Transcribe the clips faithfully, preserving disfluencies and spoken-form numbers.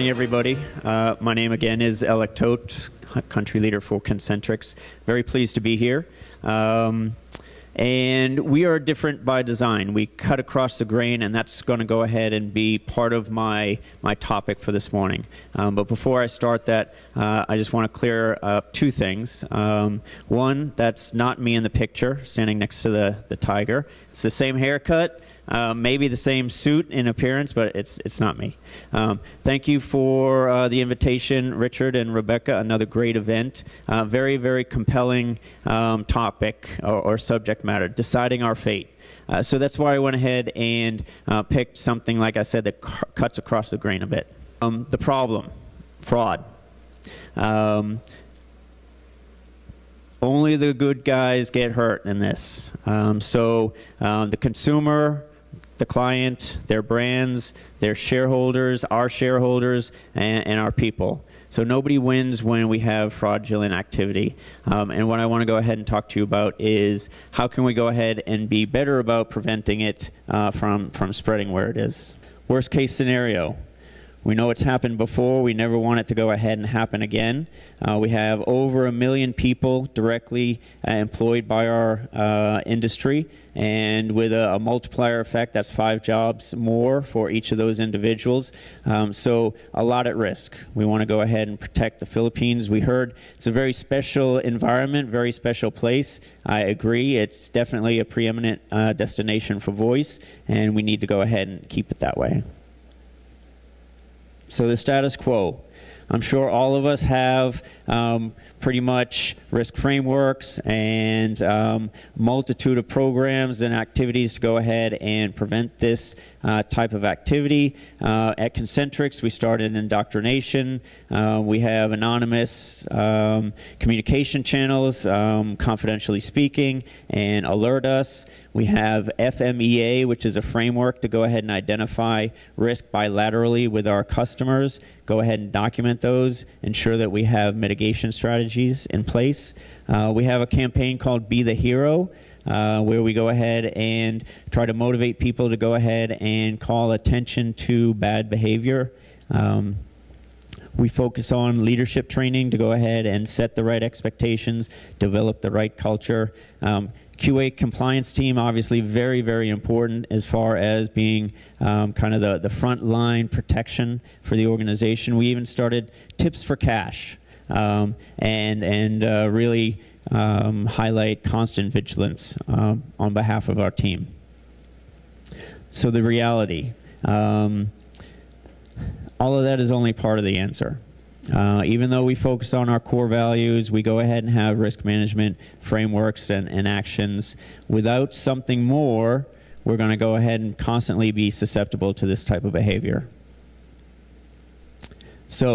morning, everybody. Uh, my name again is Elek Toth, country leader for Concentrix. Very pleased to be here. Um, and we are different by design. We cut across the grain, and that's going to go ahead and be part of my, my topic for this morning. Um, but before I start that, uh, I just want to clear up two things. Um, one, that's not me in the picture, standing next to the, the tiger. It's the same haircut. Uh, maybe the same suit in appearance, but it's it's not me. Um, thank you for uh, the invitation, Richard and Rebecca. Another great event. Uh, very, very compelling um, topic or, or subject matter, deciding our fate. Uh, so that's why I went ahead and uh, picked something, like I said, that cuts across the grain a bit. Um, the problem, fraud. Um, only the good guys get hurt in this. Um, so uh, the consumer, the client, their brands, their shareholders, our shareholders, and, and our people. So nobody wins when we have fraudulent activity. Um, and what I want to go ahead and talk to you about is how can we go ahead and be better about preventing it uh, from, from spreading where it is. Worst case scenario. We know it's happened before. We never want it to go ahead and happen again. Uh, we have over a million people directly uh, employed by our uh, industry, and with a, a multiplier effect, that's five jobs more for each of those individuals. Um, so a lot at risk. We want to go ahead and protect the Philippines. We heard it's a very special environment, very special place. I agree. It's definitely a preeminent uh, destination for voice, and we need to go ahead and keep it that way. So the status quo. I'm sure all of us have um, pretty much risk frameworks and um, multitude of programs and activities to go ahead and prevent this uh, type of activity. Uh, at Concentrix, we started indoctrination. Uh, we have anonymous um, communication channels, um, confidentially speaking, and alert us. We have F M E A, which is a framework to go ahead and identify risk bilaterally with our customers. Go ahead and document those, ensure that we have mitigation strategies in place. Uh, we have a campaign called Be the Hero, uh, where we go ahead and try to motivate people to go ahead and call attention to bad behavior. Um, We focus on leadership training to go ahead and set the right expectations, develop the right culture. Um, Q A compliance team, obviously very, very important as far as being um, kind of the, the front line protection for the organization. We even started Tips for Cash um, and, and uh, really um, highlight constant vigilance um, on behalf of our team. So the reality. Um, All of that is only part of the answer. Uh, even though we focus on our core values, we go ahead and have risk management frameworks and, and actions. Without something more, we're going to go ahead and constantly be susceptible to this type of behavior. So,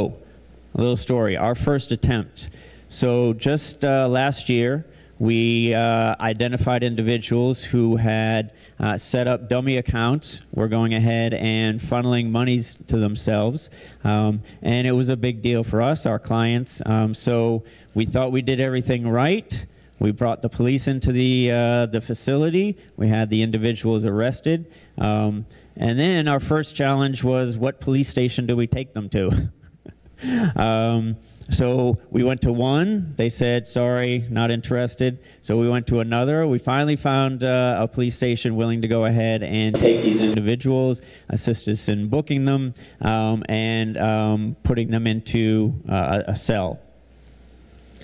a little story. Our first attempt. So, just uh, last year, we uh, identified individuals who had uh, set up dummy accounts. We're going ahead and funneling monies to themselves. Um, and it was a big deal for us, our clients. Um, so we thought we did everything right. We brought the police into the, uh, the facility. We had the individuals arrested. Um, and then our first challenge was, what police station do we take them to? um, So we went to one, they said, sorry, not interested. So we went to another. We finally found uh, a police station willing to go ahead and take these individuals, assist us in booking them, um, and um, putting them into uh, a cell.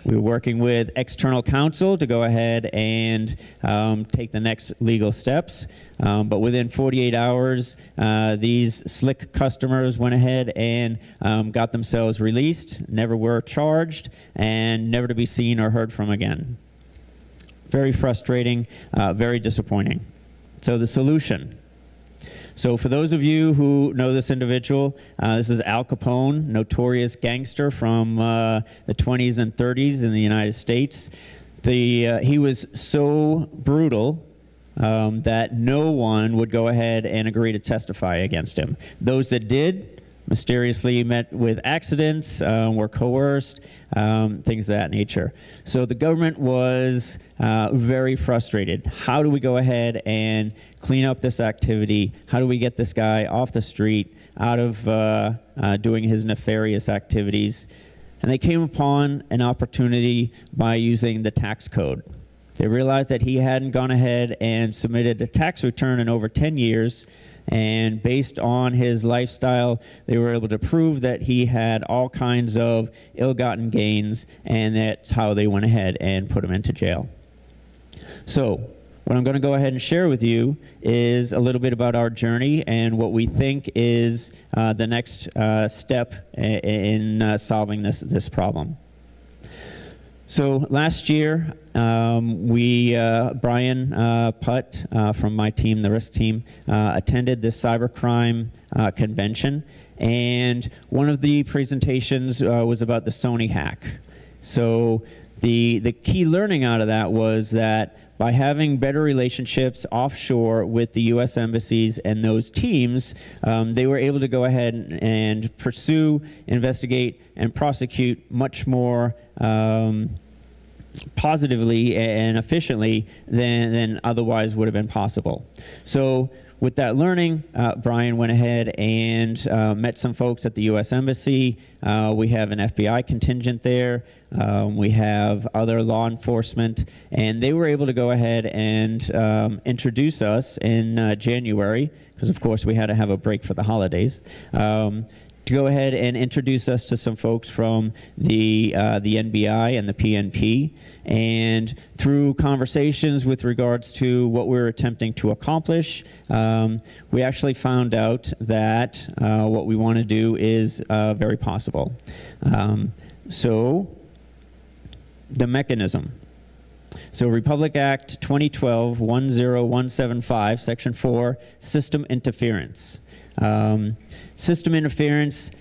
We were working with external counsel to go ahead and um, take the next legal steps. Um, but within forty-eight hours, uh, these slick customers went ahead and um, got themselves released, never were charged, and never to be seen or heard from again. Very frustrating, uh, very disappointing. So the solution. So for those of you who know this individual, uh, this is Al Capone, notorious gangster from uh, the twenties and thirties in the United States. The, uh, he was so brutal um, that no one would go ahead and agree to testify against him. Those that did mysteriously met with accidents, um, were coerced, um, things of that nature. So the government was uh, very frustrated. How do we go ahead and clean up this activity? How do we get this guy off the street, out of uh, uh, doing his nefarious activities? And they came upon an opportunity by using the tax code. They realized that he hadn't gone ahead and submitted a tax return in over ten years, and based on his lifestyle, they were able to prove that he had all kinds of ill-gotten gains, and that's how they went ahead and put him into jail. So, what I'm going to go ahead and share with you is a little bit about our journey and what we think is uh, the next uh, step in uh, solving this, this problem. So last year, um, we, uh, Brian uh, Putt uh, from my team, the RISC team, uh, attended this cybercrime uh, convention, and one of the presentations uh, was about the Sony hack. So the, the key learning out of that was that by having better relationships offshore with the U S embassies and those teams, um, they were able to go ahead and pursue, investigate, and prosecute much more um, positively and efficiently than, than otherwise would have been possible. So with that learning, uh, Brian went ahead and uh, met some folks at the U S Embassy. Uh, we have an F B I contingent there. Um, we have other law enforcement, and they were able to go ahead and um, introduce us in uh, January, because of course we had to have a break for the holidays, um, to go ahead and introduce us to some folks from the, uh, the N B I and the P N P. And through conversations with regards to what we were attempting to accomplish, um, we actually found out that uh, what we want to do is uh, very possible. Um, so, the mechanism. So Republic Act twenty twelve dash one oh one seven five, Section four, System Interference. Um, system interference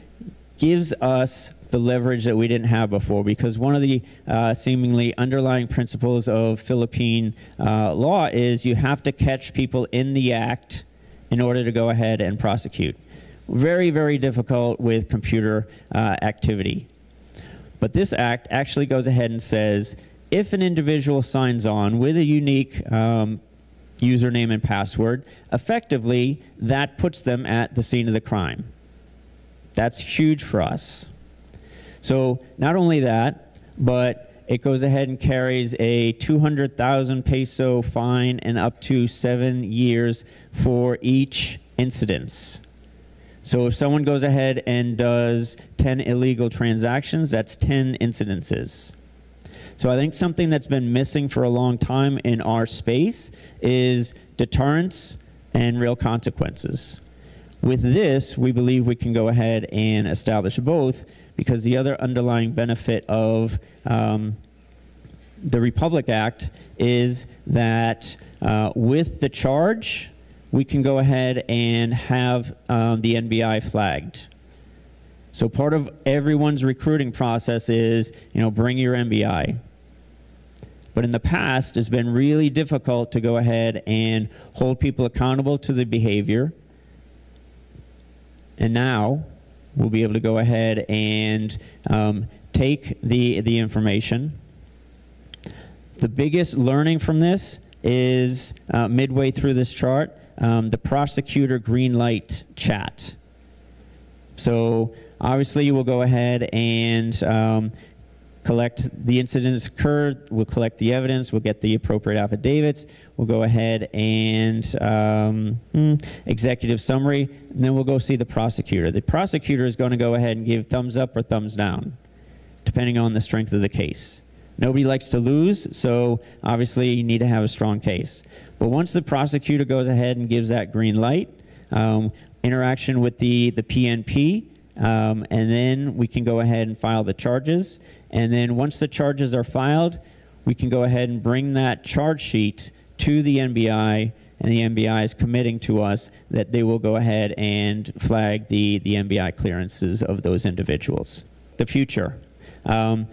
gives us the leverage that we didn't have before, because one of the uh, seemingly underlying principles of Philippine uh, law is you have to catch people in the act in order to go ahead and prosecute. Very, very difficult with computer uh, activity. But this act actually goes ahead and says, if an individual signs on with a unique um, username and password, effectively that puts them at the scene of the crime. That's huge for us. So not only that, but it goes ahead and carries a two hundred thousand peso fine and up to seven years for each incident. So if someone goes ahead and does ten illegal transactions, that's ten incidences. So I think something that's been missing for a long time in our space is deterrence and real consequences. With this, we believe we can go ahead and establish both, because the other underlying benefit of um, the Republic Act is that uh, with the charge, we can go ahead and have um, the N B I flagged. So part of everyone's recruiting process is, you know, bring your N B I. But in the past, it's been really difficult to go ahead and hold people accountable to the behavior. And now, we'll be able to go ahead and um, take the, the information. The biggest learning from this is uh, midway through this chart, um, the prosecutor green light chat. So obviously, we'll go ahead and um, collect the incidents occurred, we'll collect the evidence, we'll get the appropriate affidavits, we'll go ahead and um, executive summary, and then we'll go see the prosecutor. The prosecutor is going to go ahead and give thumbs up or thumbs down, depending on the strength of the case. Nobody likes to lose, so obviously you need to have a strong case. But once the prosecutor goes ahead and gives that green light, um, interaction with the, the P N P, Um, and then we can go ahead and file the charges. And then once the charges are filed, we can go ahead and bring that charge sheet to the N B I, and the N B I is committing to us that they will go ahead and flag the, the N B I clearances of those individuals. The future. Um,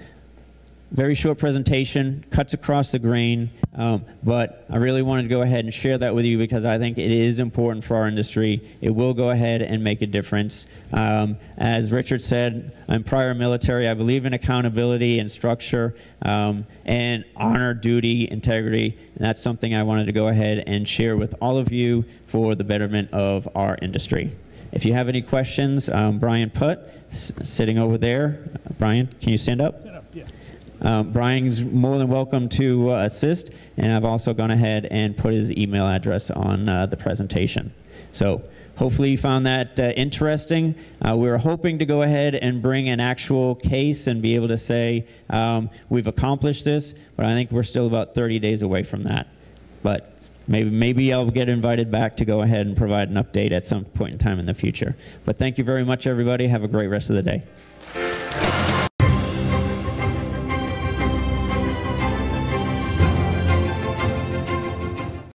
Very short presentation, cuts across the grain, um, but I really wanted to go ahead and share that with you because I think it is important for our industry. It will go ahead and make a difference. Um, as Richard said, I'm prior military. I believe in accountability and structure um, and honor, duty, integrity. And that's something I wanted to go ahead and share with all of you for the betterment of our industry. If you have any questions, um, Brian Putt, s sitting over there. Uh, Brian, can you stand up? Um, Brian's more than welcome to uh, assist, and I've also gone ahead and put his email address on uh, the presentation. So hopefully you found that uh, interesting. Uh, we were hoping to go ahead and bring an actual case and be able to say um, we've accomplished this, but I think we're still about thirty days away from that. But maybe, maybe I'll get invited back to go ahead and provide an update at some point in time in the future. But thank you very much, everybody. Have a great rest of the day.